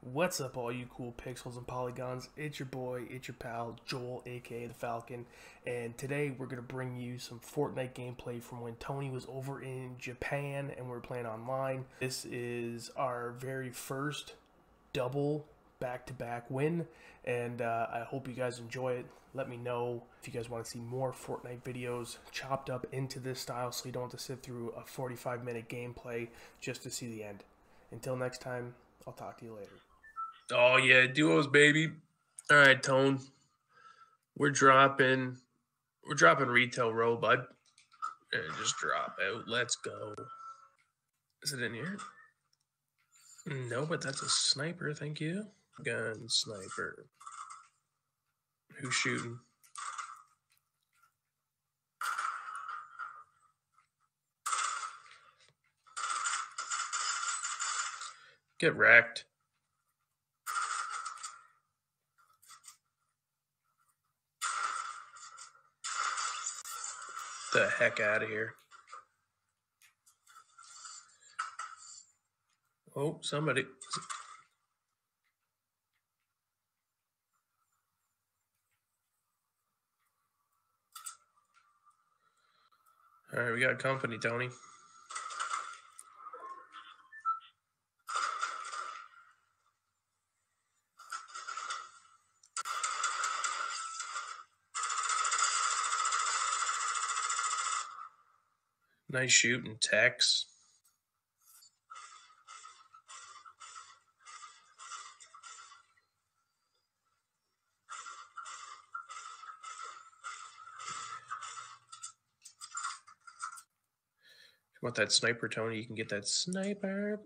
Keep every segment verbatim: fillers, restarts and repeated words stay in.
What's up, all you cool pixels and polygons? It's your boy, it's your pal, Joel, aka the Falcon, and today we're going to bring you some Fortnite gameplay from when Tony was over in Japan and we were playing online. This is our very first double back-to-back win, and uh, I hope you guys enjoy it. Let me know if you guys want to see more Fortnite videos chopped up into this style so you don't have to sit through a forty-five minute gameplay just to see the end. Until next time, I'll talk to you later. Oh, yeah, duos, baby. All right, Tone. We're dropping we're dropping retail row, bud. And just drop out. Let's go. Is it in here? No, but that's a sniper, thank you. Gun sniper. Who's shooting? Get wrecked. The heck out of here. Oh, somebody. All right, we got company, Tony. Nice shooting, Tex. If you want that sniper, Tony, you can get that sniper.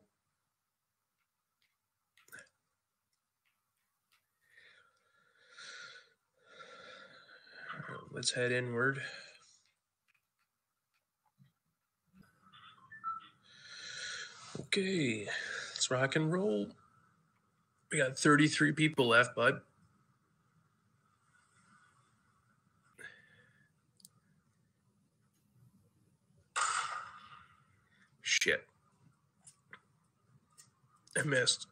All right, let's head inward. Okay, let's rock and roll. We got thirty-three people left, bud. Shit. I missed.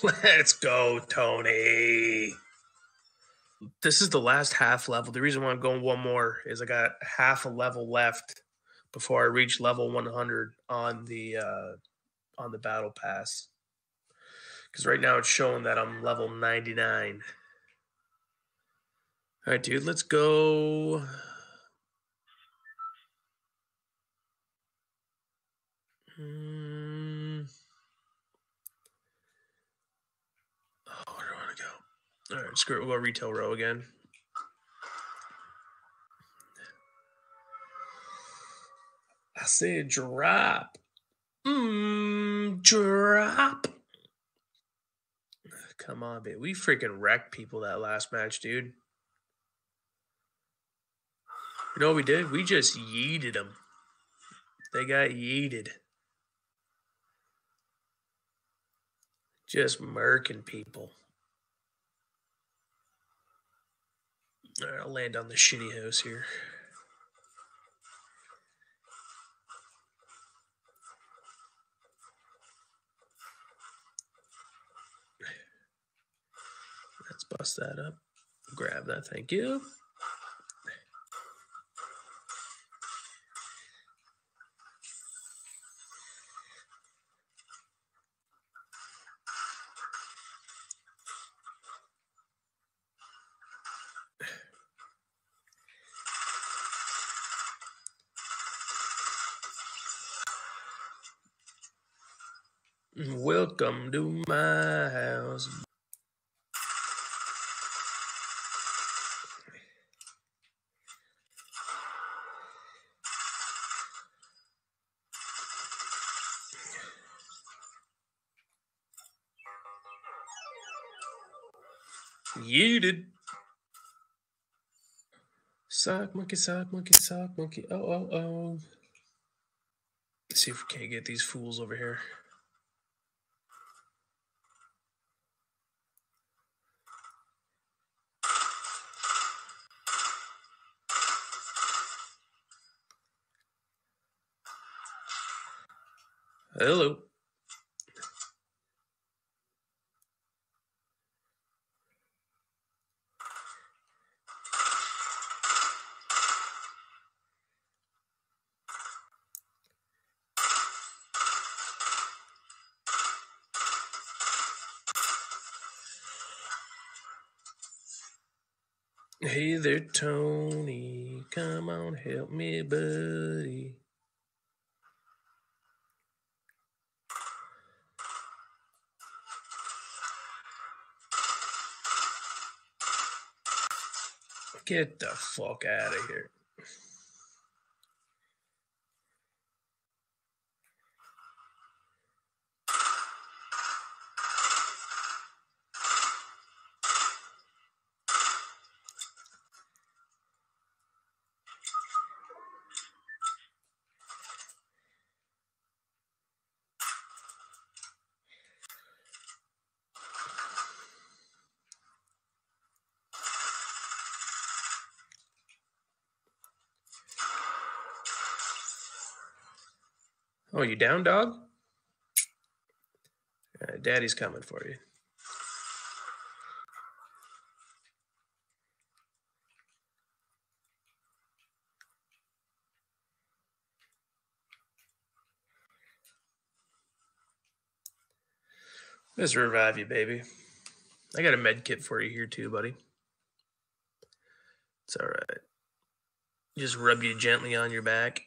Let's go, Tony. This is the last half level. The reason why I'm going one more is I got half a level left before I reach level one hundred on the uh, on the battle pass. Because right now it's showing that I'm level ninety-nine. All right, dude, let's go. Mm. Oh, where do I want to go? All right, screw it. We'll go retail row again. I said drop. Mmm, drop. Come on, babe. We freaking wrecked people that last match, dude. You know what we did? We just yeeted them. They got yeeted. Just murking people. All right, I'll land on the shitty house here. Let's bust that up. Grab that. Thank you. Welcome to my house. You did. Sock monkey, sock monkey, sock monkey. Oh, oh, oh. Let's see if we can't get these fools over here. Hello. Hey there, Tony. Come on, help me, buddy. Get the fuck out of here. Oh, you down, dog? Uh, Daddy's coming for you. Let's revive you, baby. I got a med kit for you here too, buddy. It's all right. Just rub you gently on your back.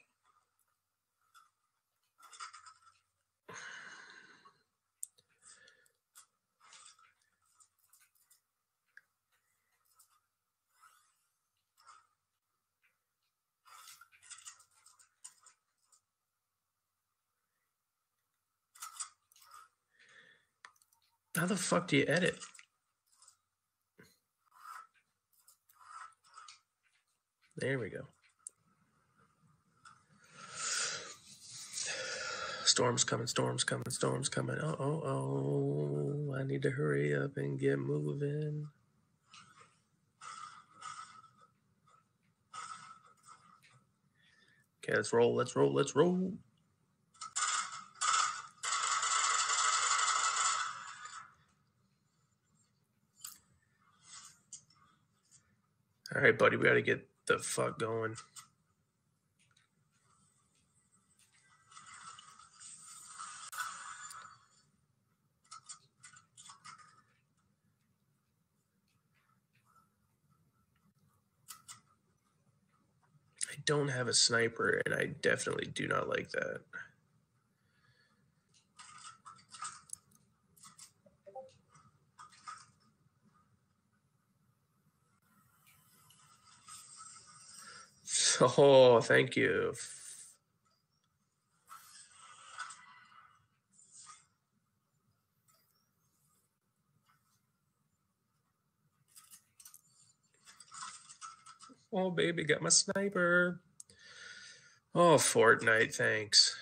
How the fuck do you edit? There we go. Storm's coming, storm's coming, storm's coming. Oh, oh, oh. I need to hurry up and get moving. Okay, let's roll, let's roll, let's roll. All right, buddy, we got to get the fuck going. I don't have a sniper, and I definitely do not like that. Oh, thank you. Oh, baby, got my sniper. Oh, Fortnite, thanks.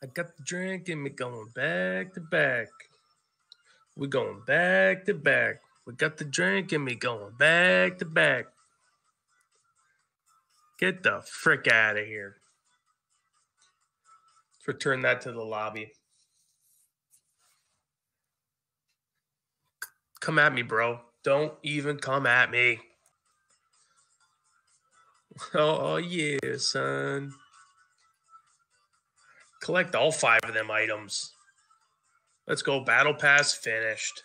I got the drink and me going back to back. We're going back to back. We got the drink and me going back to back. Get the frick out of here. return that to the lobby. Come at me, bro. Don't even come at me. Oh, yeah, son. Collect all five of them items. Let's go. Battle pass finished.